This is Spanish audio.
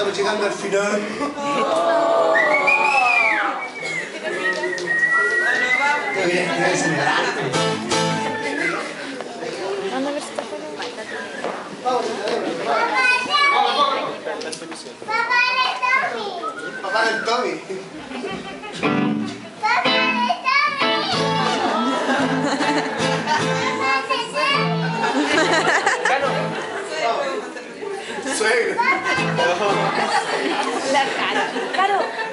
estamos llegando al final. Papá del Tommy. Suegro. La cara. Claro.